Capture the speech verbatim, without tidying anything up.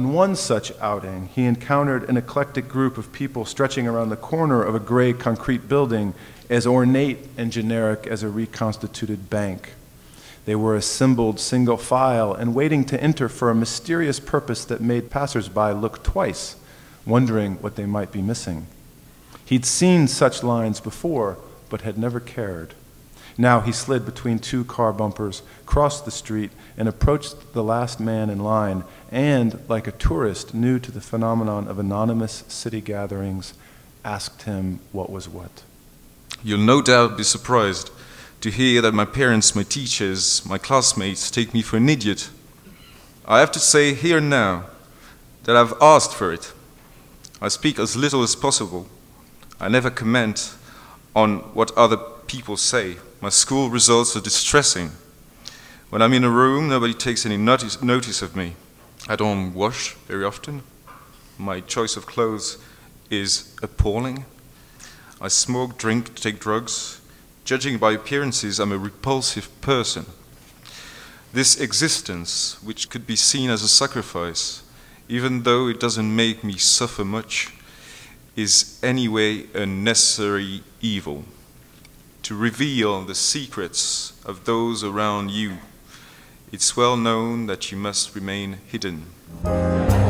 On one such outing, he encountered an eclectic group of people stretching around the corner of a gray concrete building as ornate and generic as a reconstituted bank. They were assembled single file and waiting to enter for a mysterious purpose that made passersby look twice, wondering what they might be missing. He'd seen such lines before, but had never cared. Now he slid between two car bumpers, crossed the street, and approached the last man in line, and, like a tourist new to the phenomenon of anonymous city gatherings, asked him what was what. You'll no doubt be surprised to hear that my parents, my teachers, my classmates take me for an idiot. I have to say here and now that I've asked for it. I speak as little as possible. I never comment on what other people say. My school results are distressing. When I'm in a room, nobody takes any notice, notice of me. I don't wash very often. My choice of clothes is appalling. I smoke, drink, take drugs. Judging by appearances, I'm a repulsive person. This existence, which could be seen as a sacrifice, even though it doesn't make me suffer much, is anyway a necessary evil. To reveal the secrets of those around you, it's well known that you must remain hidden.